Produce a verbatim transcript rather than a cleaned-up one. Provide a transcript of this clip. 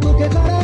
tú que estarás.